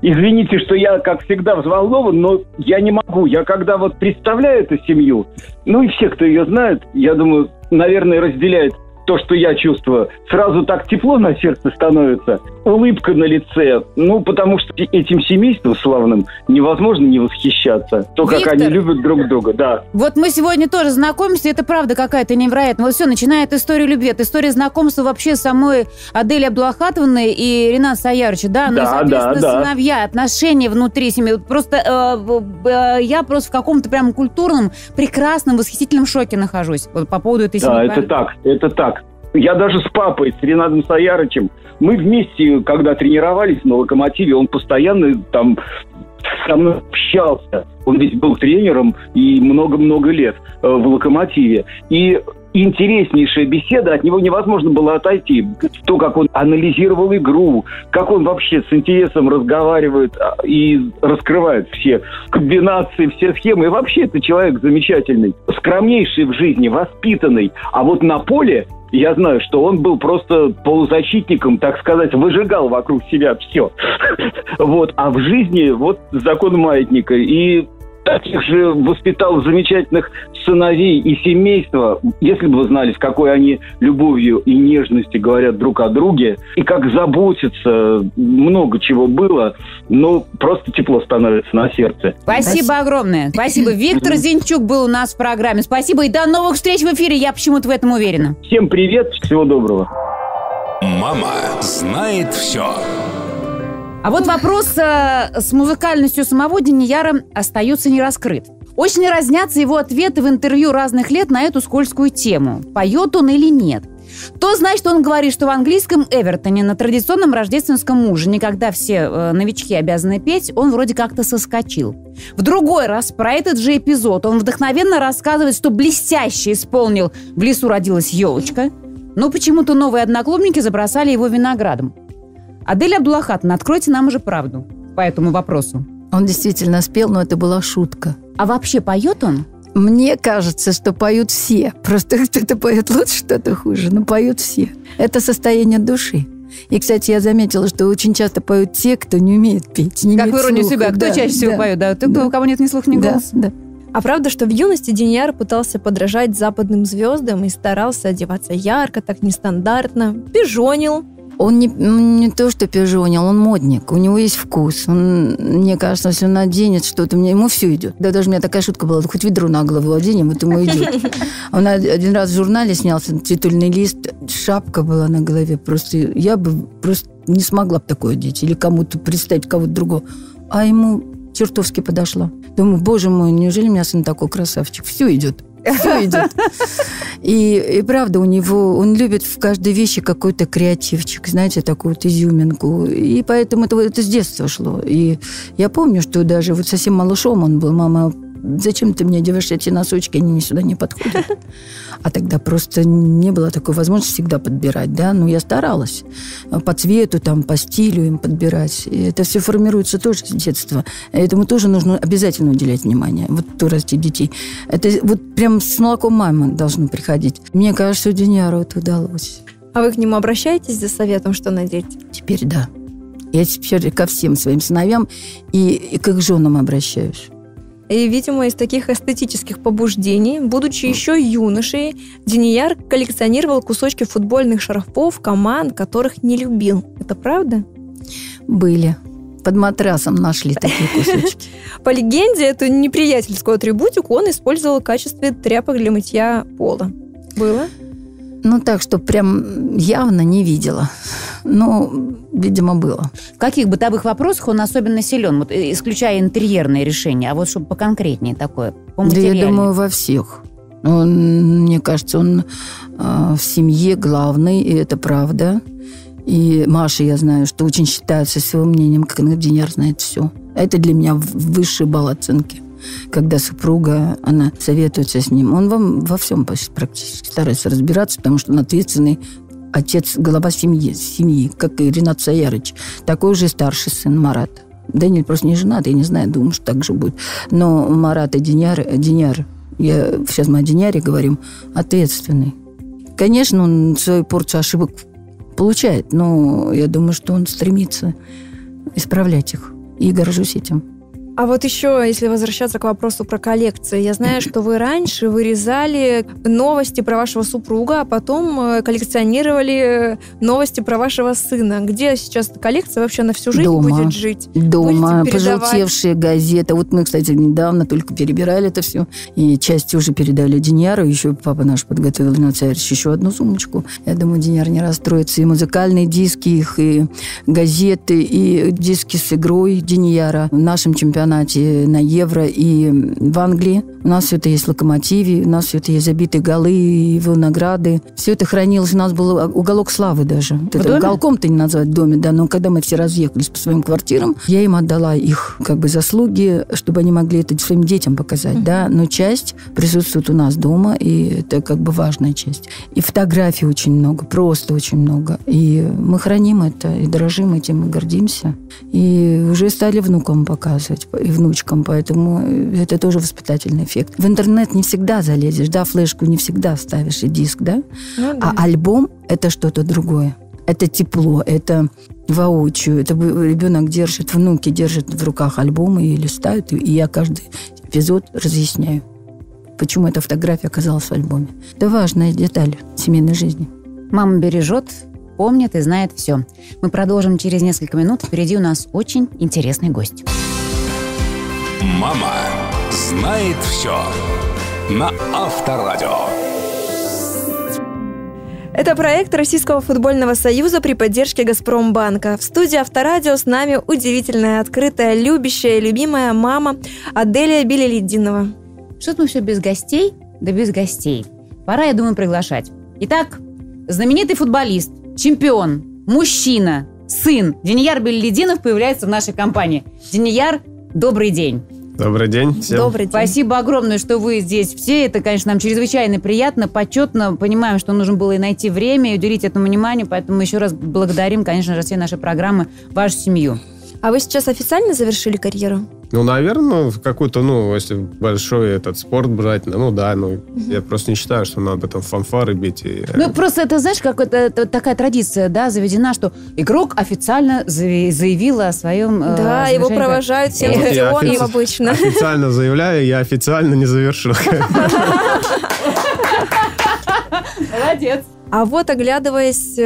извините, что я, как всегда, взволнован, но я не могу. Я когда вот представляю эту семью, ну и все, кто ее знает, я думаю, наверное, разделяют то, что я чувствую. Сразу так тепло на сердце становится, улыбка на лице. Ну, потому что этим семейством славным невозможно не восхищаться. То, Виктор, как они любят друг друга, да. Вот мы сегодня тоже знакомимся, это правда какая-то невероятная. Вот все, начинает история любви, это история знакомства вообще самой Аделии Абдуллахатовны и Рената Саяровича, да? Ну, да, и, соответственно, да, да. Сыновья, отношения внутри семьи. Просто э, э, я просто в каком-то прям культурном, прекрасном, восхитительном шоке нахожусь вот, по поводу этой семьи. Да, это так, это так. Я даже с папой, с Ренатом Саярычем, мы вместе, когда тренировались на «Локомотиве», он постоянно там со мной общался. Он ведь был тренером и много-много лет в «Локомотиве». И интереснейшая беседа, от него невозможно было отойти. То, как он анализировал игру, как он вообще с интересом разговаривает и раскрывает все комбинации, все схемы. И вообще это человек замечательный, скромнейший в жизни, воспитанный. А вот на поле... Я знаю, что он был просто полузащитником, так сказать, выжигал вокруг себя все. Вот. А в жизни вот закон маятника. И таких же воспитал замечательных сыновей и семейства. Если бы вы знали, с какой они любовью и нежностью говорят друг о друге, и как заботятся, много чего было, ну, просто тепло становится на сердце. Спасибо, Спасибо. огромное. Спасибо. Виктор Зинчук был у нас в программе. Спасибо и до новых встреч в эфире. Я почему-то в этом уверена. Всем привет. Всего доброго. Мама знает все. А вот вопрос э, с музыкальностью самого Динияра остается не раскрыт. Очень разнятся его ответы в интервью разных лет на эту скользкую тему. Поет он или нет? То, значит, он говорит, что в английском Эвертоне на традиционном рождественском ужине, когда все э, новички обязаны петь, он вроде как-то соскочил. В другой раз про этот же эпизод он вдохновенно рассказывает, что блестяще исполнил «В лесу родилась елочка», но почему-то новые одноклубники забросали его виноградом. Аделя Абдуллахатовна, откройте нам уже правду по этому вопросу. Он действительно спел, но это была шутка. А вообще поет он? Мне кажется, что поют все. Просто кто-то поет лучше, кто-то хуже, но поют все. Это состояние души. И, кстати, я заметила, что очень часто поют те, кто не умеет петь. Не как в иронию себя, кто да, чаще всего да, поет, да? Ты, да. У кого нет ни слух, ни да, голоса. Да. А правда, что в юности Динияр пытался подражать западным звездам и старался одеваться ярко, так нестандартно, пижонил. Он не, не то, что пижонил, он модник, у него есть вкус. Он, мне кажется, если он наденет что-то, мне, ему все идет. Да даже у меня такая шутка была, хоть ведро на голову оденем, это ему идет. Он один раз в журнале снялся, титульный лист, шапка была на голове. Просто я бы просто не смогла бы такое одеть или кому-то представить кого-то другого. А ему чертовски подошло. Думаю, боже мой, неужели у меня сын такой красавчик? Все идет. Все идет. И, и правда, у него он любит в каждой вещи какой-то креативчик, знаете, такую вот изюминку. И поэтому это, это с детства шло. И я помню, что даже вот совсем малышом он был, мама, зачем ты мне одеваешь эти носочки, они сюда не подходят. А тогда просто не было такой возможности всегда подбирать, да, но я старалась по цвету, там, по стилю им подбирать. И это все формируется тоже с детства. Этому тоже нужно обязательно уделять внимание, вот кто растет детей. Это вот прям с молоком мамы должно приходить. Мне кажется, Диняру это удалось. А вы к нему обращаетесь за советом, что надеть? Теперь да. Я теперь ко всем своим сыновьям и, и к их женам обращаюсь. И, видимо, из таких эстетических побуждений, будучи еще юношей, Динияр коллекционировал кусочки футбольных шарфов команд, которых не любил. Это правда? Были. Под матрасом нашли такие кусочки. По легенде, эту неприятельскую атрибутику он использовал в качестве тряпок для мытья пола. Было? Ну, так, что прям явно не видела. Ну, видимо, было. В каких бытовых вопросах он особенно силен? Вот, исключая интерьерные решения, а вот чтобы поконкретнее такое, по-материальнее. Да, я думаю, во всех. Он, мне кажется, он э, в семье главный, и это правда. И Маша, я знаю, что очень считается своим мнением, как Динияр знает все. Это для меня высший балл оценки. Когда супруга, она советуется с ним. Он вам во всем почти, практически старается разбираться, потому что он ответственный отец, голова семьи, семьи, как и Ренат Саярович, такой же старший сын Марата. Даниль просто не женат, я не знаю, думаю, что так же будет. Но Марат и Динияр, Динияр, я, сейчас мы о Диняре говорим, ответственный. Конечно, он свою порцию ошибок получает, но я думаю, что он стремится исправлять их. И горжусь этим. А вот еще, если возвращаться к вопросу про коллекции. Я знаю, что вы раньше вырезали новости про вашего супруга, а потом коллекционировали новости про вашего сына. Где сейчас эта коллекция вообще на всю жизнь дома будет жить? Дома. Пожелтевшие газеты. Вот мы, кстати, недавно только перебирали это все. И часть уже передали Диняру. Еще папа наш подготовил, Ренат Саярович, еще одну сумочку. Я думаю, Диняр не расстроится. И музыкальные диски их, и газеты, и диски с игрой Диньяра в нашем чемпионате. На Евро и в Англии. У нас все это есть в Локомотиве, у нас все это есть забитые голы, его награды. Все это хранилось. У нас был уголок славы даже. Вот это уголком-то не назвать в доме, да, но когда мы все разъехались по своим квартирам, я им отдала их как бы заслуги, чтобы они могли это своим детям показать, mm-hmm. да. Но часть присутствует у нас дома, и это как бы важная часть. И фотографий очень много, просто очень много. И мы храним это, и дорожим этим, и гордимся. И уже стали внукам показывать, и внучкам, поэтому это тоже воспитательный эффект. В интернет не всегда залезешь, да, флешку не всегда ставишь и диск, да? Ну, да. А альбом – это что-то другое. Это тепло, это воочию, это ребенок держит, внуки держат в руках альбомы и листают, и я каждый эпизод разъясняю, почему эта фотография оказалась в альбоме. Это важная деталь семейной жизни. Мама бережет, помнит и знает все. Мы продолжим через несколько минут. Впереди у нас очень интересный гость. Мама знает все на Авторадио. Это проект Российского футбольного союза при поддержке Газпромбанка. В студии Авторадио с нами удивительная, открытая, любящая и любимая мама Аделия Билялетдинова. Что-то мы все без гостей, да без гостей. Пора, я думаю, приглашать. Итак, знаменитый футболист, чемпион, мужчина, сын Динияр Билялетдинов появляется в нашей компании. Динияр, добрый день. Добрый день всем. Добрый день. Спасибо огромное, что вы здесь все. Это, конечно, нам чрезвычайно приятно, почетно. Понимаем, что нужно было и найти время, и уделить этому внимание. Поэтому еще раз благодарим, конечно же, все наши программы, вашу семью. А вы сейчас официально завершили карьеру? Ну, наверное, какой-то, ну, если большой этот спорт брать, ну да, ну, угу. я просто не считаю, что надо там фанфары бить. И... Ну, просто это, знаешь, какая-то такая традиция, да, заведена, что игрок официально заявил о своем... Да, э, его провожают всем стадионом обычно. Официально заявляю, я официально не завершу. Молодец. А вот, оглядываясь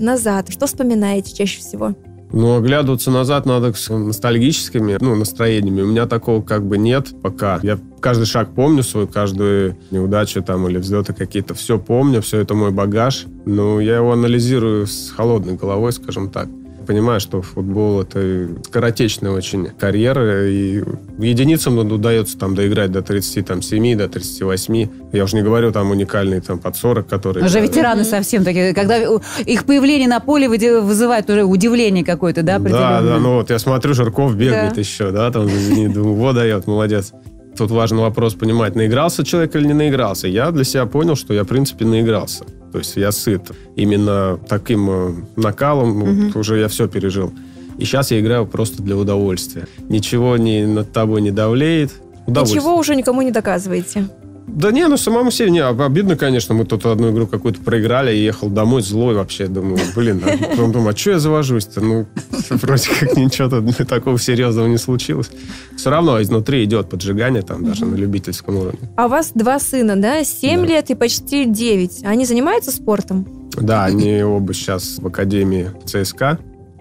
назад, что вспоминаете чаще всего? Но оглядываться назад надо с ностальгическими ну, настроениями. У меня такого как бы нет пока. Я каждый шаг помню свой, каждую неудачу там или взлеты какие-то. Все помню, все это мой багаж. Но я его анализирую с холодной головой, скажем так. Понимаю, что футбол – это скоротечная очень карьера, и единицам удается там доиграть до тридцати семи, до тридцати восьми. Я уже не говорю там уникальные там, под сорок, которые... Уже ветераны mm-hmm. совсем такие, когда их появление на поле вызывает уже удивление какое-то, да, определенное? Да, да, ну вот я смотрю, Жирков бегает да. еще, да, там, думаю, вот дает, молодец. Тут важный вопрос понимать, наигрался человек или не наигрался. Я для себя понял, что я, в принципе, наигрался. То есть я сыт. Именно таким накалом mm-hmm. вот, уже я все пережил. И сейчас я играю просто для удовольствия. Ничего не, над тобой не давлеет. Ничего уже никому не доказываете. Да не, ну самому себе не обидно, конечно. Мы тут одну игру какую-то проиграли, я ехал домой злой вообще. Думаю, блин, а, думаю, а что я завожусь-то? Ну, вроде как ничего такого серьезного не случилось. Все равно изнутри идет поджигание там даже на любительском уровне. А у вас два сына, да? Семь да. лет и почти девять. Они занимаются спортом? Да, они оба сейчас в академии ЦСКА.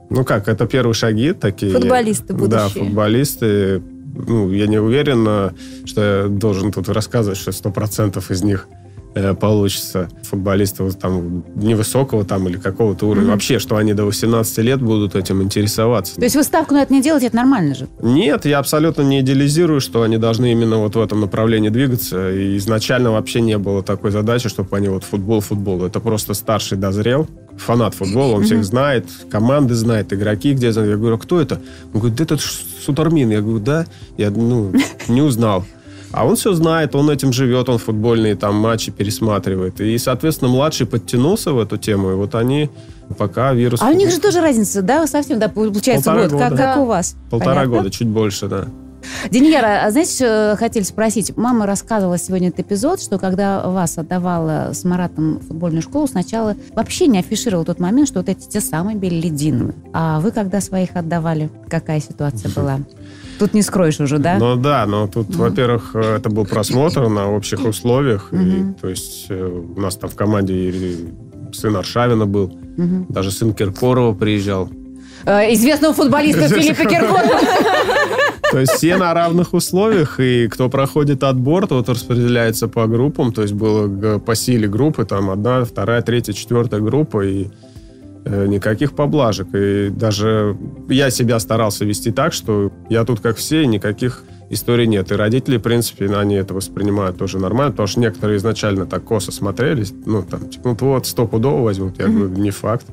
Ну как, это первые шаги такие. Футболисты будущие. Да, футболисты. Ну, я не уверен, что я должен тут рассказывать, что сто процентов из них э, получится футболистов там, невысокого там, или какого-то уровня. Mm-hmm. Вообще, что они до восемнадцати лет будут этим интересоваться. То есть вы ставку на это не делаете, это нормально же? Нет, я абсолютно не идеализирую, что они должны именно вот в этом направлении двигаться. И изначально вообще не было такой задачи, чтобы они вот футбол-футбол. Это просто старший дозрел. Фанат футбола, он mm-hmm. всех знает, команды знает, игроки, где знают. Я говорю, а кто это? Он говорит, да этот Сутормин. Я говорю, да? Я, ну, не узнал. А он все знает, он этим живет, он футбольные там матчи пересматривает. И, соответственно, младший подтянулся в эту тему, и вот они пока вирус... А у них же тоже разница, да, совсем, да, получается, полтора год, года. Как, как у вас. Полтора Понятно. Года, чуть больше, да. Динияра, а знаете, хотели спросить. Мама рассказывала сегодня этот эпизод, что когда вас отдавала с Маратом в футбольную школу, сначала вообще не афишировала тот момент, что вот эти те самые Билялетдиновы. А вы когда своих отдавали? Какая ситуация была? Тут не скроешь уже, да? Ну да, но тут, mm-hmm. во-первых, это был просмотр на общих условиях. Mm-hmm. И, то есть у нас там в команде сын Аршавина был, mm-hmm. даже сын Киркорова приезжал. Известного футболиста Филиппа Киркорова. То есть все на равных условиях, и кто проходит отбор, тот распределяется по группам. То есть было по силе группы, там одна, вторая, третья, четвертая группа, и никаких поблажек. И даже я себя старался вести так, что я тут как все, и никаких историй нет. И родители, в принципе, они это воспринимают тоже нормально, потому что некоторые изначально так косо смотрелись. Ну, там, типа, ну, вот, стопудово возьмут. Я говорю, не факт.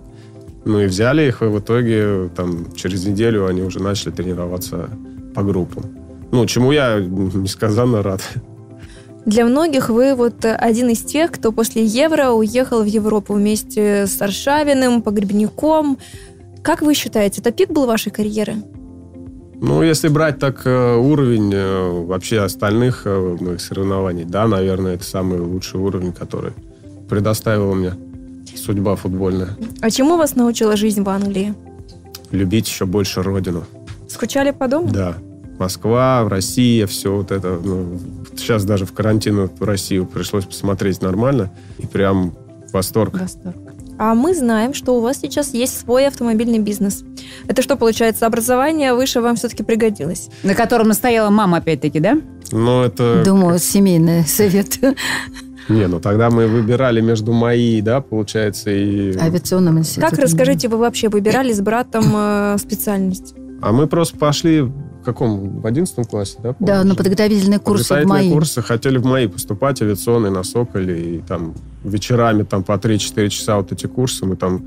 Ну и взяли их, и в итоге там, через неделю они уже начали тренироваться по группам. Ну, чему я несказанно рад. Для многих вы вот один из тех, кто после Евро уехал в Европу вместе с Аршавиным, Погребняком. Как вы считаете, это пик был вашей карьеры? Ну, если брать так уровень вообще остальных моих соревнований, да, наверное, это самый лучший уровень, который предоставил мне судьба футбольная. А чему вас научила жизнь в Англии? Любить еще больше родину. Скучали по дому? Да. Москва, Россия, все вот это. Ну, сейчас даже в карантин в Россию пришлось посмотреть нормально. И прям восторг. Восторг. А мы знаем, что у вас сейчас есть свой автомобильный бизнес. Это что, получается, образование выше вам все-таки пригодилось? На котором настояла мама, опять-таки, да? Ну, это... Думаю, семейный совет. Не, ну тогда мы выбирали между МАИ, да, получается, и... авиационным институтом. Как, расскажите, вы вообще выбирали с братом э, специальность? А мы просто пошли в каком? В одиннадцатом классе, да? Помню, да, на подготовительные курсы в МАИ. Подготовительные курсы, хотели в МАИ поступать, авиационный, на Соколе, и там вечерами там по три-четыре часа вот эти курсы, мы там,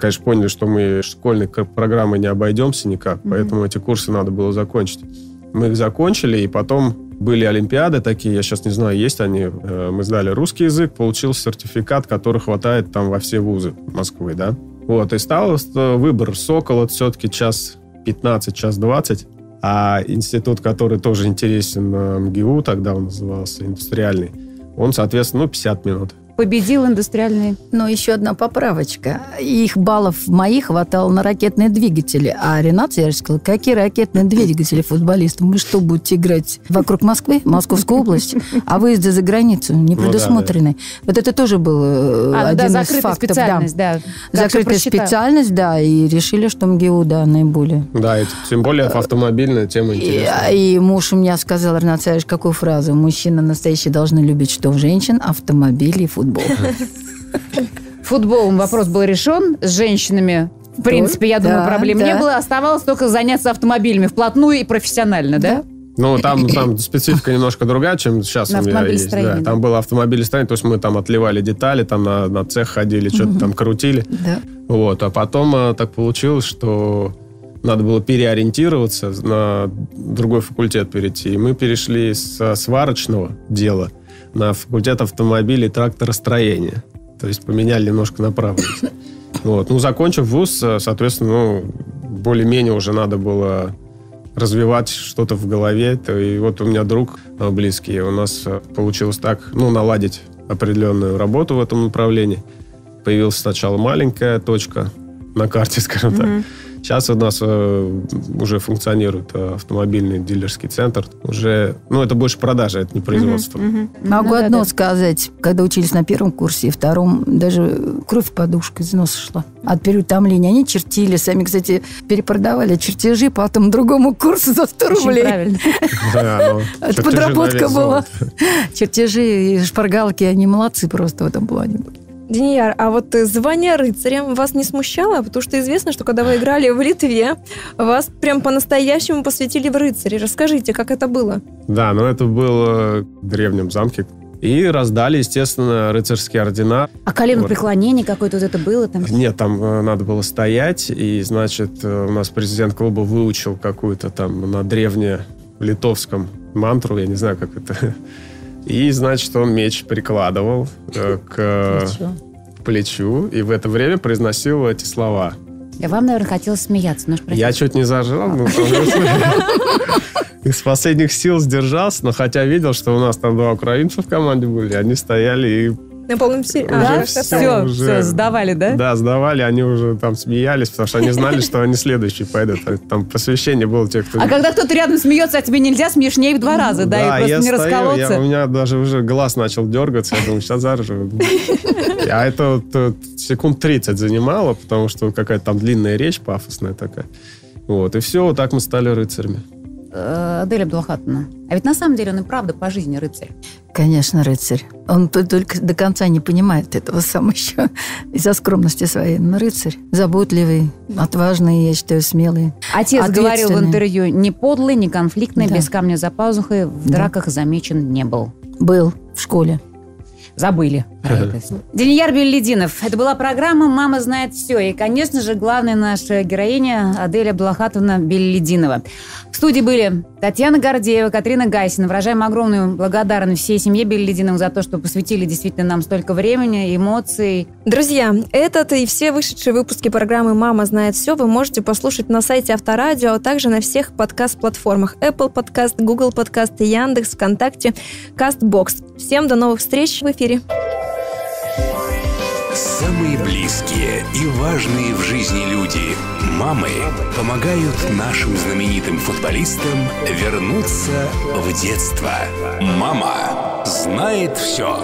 конечно, поняли, что мы школьной программой не обойдемся никак, mm-hmm. поэтому эти курсы надо было закончить. Мы их закончили, и потом... Были олимпиады такие, я сейчас не знаю, есть они. Мы сдали русский язык, получился сертификат, который хватает там во все вузы Москвы, да. Вот, и стал выбор. Сокол, это все-таки час пятнадцать, час двадцать. А институт, который тоже интересен, МГИУ, тогда он назывался, индустриальный, он, соответственно, ну, пятьдесят минут. Победил индустриальный. Но еще одна поправочка. Их баллов моих хватало на ракетные двигатели. А Ренат Саярович сказал, какие ракетные двигатели футболистам? Вы что, будете играть вокруг Москвы, Московскую область? А выезды за границу не предусмотрены. Ну, да, да. Вот это тоже был а, один да, из закрытая фактов. Специальность, да. Да. Закрытая специальность, да. И решили, что МГИУ, да, наиболее. Да, и тем более автомобильная тема интересная. И, и муж у меня сказал, Ренат Саярович, какую фразу? Мужчины настоящие должны любить что? Женщин, автомобили и футбол. Футбол. Футболом вопрос был решен с женщинами. В принципе, я думаю, да, проблем да. не было. Оставалось только заняться автомобилями вплотную и профессионально, да? да? Ну, там, там специфика немножко другая, чем сейчас на у меня есть. Да. Там было автомобилестроение, то есть мы там отливали детали, там на, на цех ходили, что-то там крутили. Да. Вот. А потом так получилось, что надо было переориентироваться, на другой факультет перейти. И мы перешли со сварочного дела на факультет автомобилей и тракторостроения. То есть поменяли немножко направленность. Вот. Ну, закончив вуз, соответственно, ну, более-менее уже надо было развивать что-то в голове. И вот у меня друг близкий, у нас получилось так, ну, наладить определенную работу в этом направлении. Появилась сначала маленькая точка на карте, скажем так. Mm-hmm. Сейчас у нас уже функционирует автомобильный дилерский центр. Уже, ну, это больше продажи, это не производство. Uh-huh, uh-huh. Могу ну, одно да, да. сказать. Когда учились на первом курсе и втором, даже кровь в подушку из носа шла. От переутомления. Они чертили. Сами, кстати, перепродавали чертежи, потом другому курсу за сто рублей. Очень правильно. Это подработка была. Чертежи и шпаргалки, они молодцы просто в этом плане были. Динияр, а вот звание рыцаря вас не смущало? Потому что известно, что когда вы играли в Литве, вас прям по-настоящему посвятили в рыцари. Расскажите, как это было? Да, ну это было в древнем замке. И раздали, естественно, рыцарские ордена. А коленопреклонение какое-то вот это было? Там? Нет, там надо было стоять. И, значит, у нас президент клуба выучил какую-то там на древнелитовском мантру, я не знаю, как это. И, значит, он меч прикладывал э, к плечу. плечу и в это время произносил эти слова. И вам, наверное, хотелось смеяться. Но я чуть не зажал, но из последних сил сдержался, но хотя видел, что у нас там два украинца в команде были, они стояли и... На полном серьезе. Да? Все, все, уже... все, сдавали, да? Да, сдавали, они уже там смеялись, потому что они знали, что они следующие пойдут. Там посвящение было тех, кто... А когда кто-то рядом смеется, а тебе нельзя, смешнее в два раза, да? И просто не расколоться. У меня даже уже глаз начал дергаться, я думаю, сейчас заржу. А это секунд тридцать занимало, потому что какая-то там длинная речь пафосная такая. Вот, и все, вот так мы стали рыцарями. Аделия Абдуллахатовна, а ведь на самом деле он и правда по жизни рыцарь. Конечно, рыцарь. Он только до конца не понимает этого сам еще. Из-за скромности своей. Но рыцарь заботливый, отважный, я считаю, смелый. Отец говорил в интервью, не подлый, не конфликтный, да. без камня за пазухой, в да. драках замечен не был. Был в школе. Забыли. Динияр Билялетдинов. Это была программа «Мама знает все». И, конечно же, главная наша героиня Аделия Абдуллахатовна Билялетдинова. В студии были Татьяна Гордеева, Катрина Гайсина. Выражаем огромную благодарность всей семье Билялетдиновых за то, что посвятили действительно нам столько времени, эмоций. Друзья, этот и все вышедшие выпуски программы «Мама знает все» вы можете послушать на сайте Авторадио, а также на всех подкаст-платформах Apple Podcast, Google Podcast, Яндекс, ВКонтакте, Castbox. Всем до новых встреч в эфире. Самые близкие и важные в жизни люди, мамы, помогают нашим знаменитым футболистам вернуться в детство. Мама знает все.